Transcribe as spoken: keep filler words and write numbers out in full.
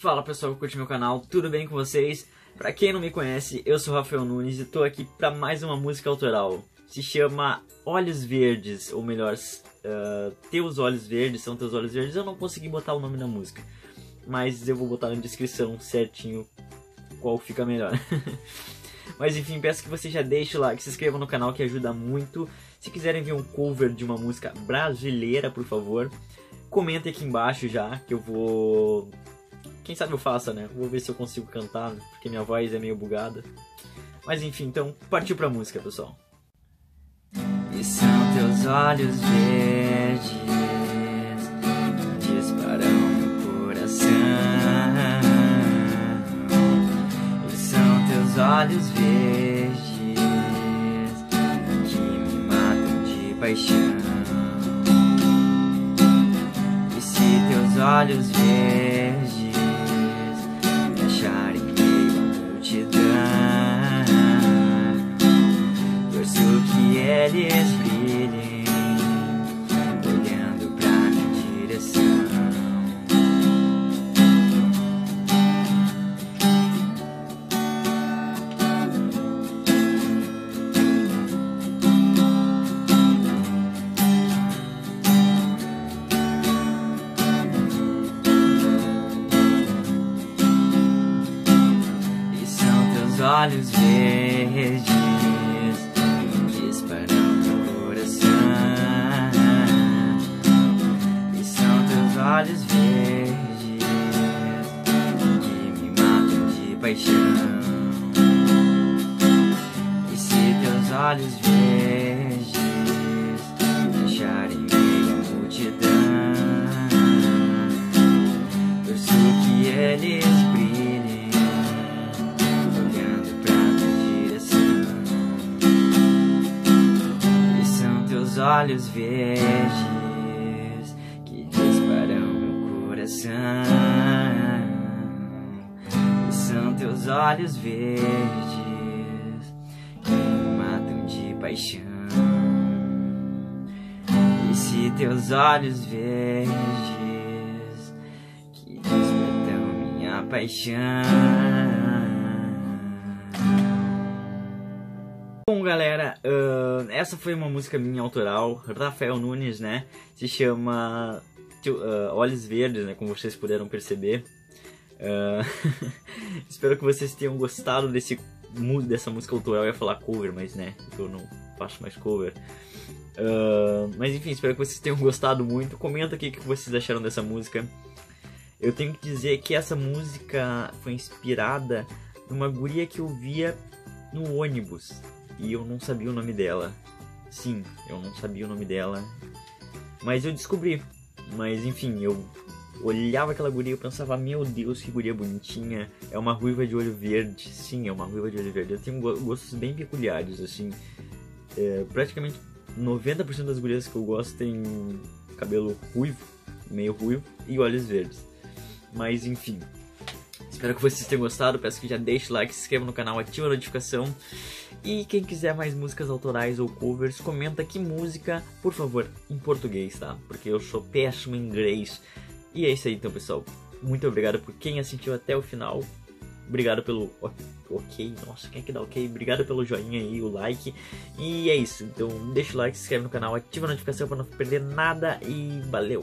Fala pessoal que curte meu canal, tudo bem com vocês? Pra quem não me conhece, eu sou o Rafael Nunes e tô aqui pra mais uma música autoral. Se chama Olhos Verdes, ou melhor, uh, Teus Olhos Verdes, São Teus Olhos Verdes. Eu não consegui botar o nome da música, mas eu vou botar na descrição certinho qual fica melhor. Mas enfim, peço que você já deixe o like, se inscreva no canal que ajuda muito. Se quiserem ver um cover de uma música brasileira, por favor, comenta aqui embaixo já, que eu vou... Quem sabe eu faça, né? Vou ver se eu consigo cantar, porque minha voz é meio bugada. Mas enfim, então partiu pra música, pessoal. E são teus olhos verdes que disparam no coração. E são teus olhos verdes que me matam de paixão. E se teus olhos verdes eles brilhem, olhando pra minha direção. E são teus olhos verdes, olhos verdes que me matam de paixão. E se teus olhos verdes deixarem meia multidão, torço que eles brilhem olhando pra minha direção. E são teus olhos verdes, e são teus olhos verdes que me matam de paixão. E se teus olhos verdes que despertam minha paixão. Bom galera, uh, essa foi uma música minha autoral, Rafael Nunes, né? Se chama... Uh, Olhos Verdes, né, como vocês puderam perceber. Uh, espero que vocês tenham gostado desse, dessa música autoral. Eu ia falar cover, mas né, eu não faço mais cover. Uh, mas enfim, espero que vocês tenham gostado muito. Comenta aqui o que vocês acharam dessa música. Eu tenho que dizer que essa música foi inspirada numa guria que eu via no ônibus. E eu não sabia o nome dela. Sim, eu não sabia o nome dela. Mas eu descobri. Mas enfim, eu olhava aquela guria e eu pensava, meu Deus, que guria bonitinha. É uma ruiva de olho verde. Sim, é uma ruiva de olho verde. Ela tem gostos bem peculiares, assim. É, praticamente noventa por cento das gurias que eu gosto tem cabelo ruivo, meio ruivo e olhos verdes. Mas enfim, espero que vocês tenham gostado. Peço que já deixe o like, se inscreva no canal, ative a notificação. E quem quiser mais músicas autorais ou covers, comenta que música, por favor, em português, tá? Porque eu sou péssimo em inglês. E é isso aí então, pessoal. Muito obrigado por quem assistiu até o final. Obrigado pelo... Ok, nossa, quem é que dá ok? Obrigado pelo joinha aí, o like. E é isso, então deixa o like, se inscreve no canal, ativa a notificação pra não perder nada e valeu!